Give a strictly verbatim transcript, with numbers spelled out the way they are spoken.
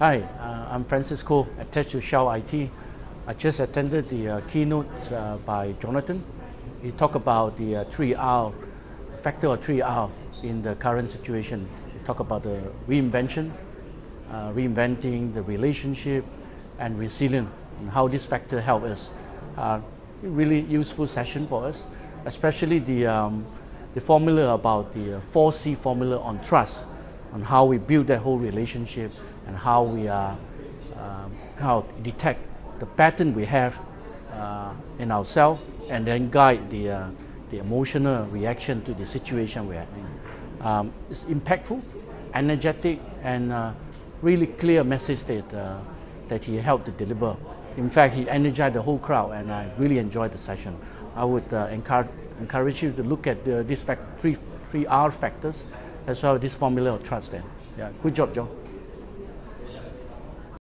Hi, uh, I'm Francis Koh, attached to Shell I T. I just attended the uh, keynote uh, by Jonathan. He talked about the uh, three R, factor of three R in the current situation. He talked about the reinvention, uh, reinventing the relationship, and resilience, and how this factor helps us. Uh, really useful session for us, especially the, um, the formula about the uh, four C formula on trust, on how we build that whole relationship, and how we are, uh, how detect the pattern we have uh, in ourselves, and then guide the, uh, the emotional reaction to the situation we are in. Um, it's impactful, energetic, and uh, really clear message that, uh, that he helped to deliver. In fact, he energized the whole crowd, and I really enjoyed the session. I would uh, encourage, encourage you to look at the, these fact, three, three R factors, as well as this formula of trust then. Yeah, good job, John.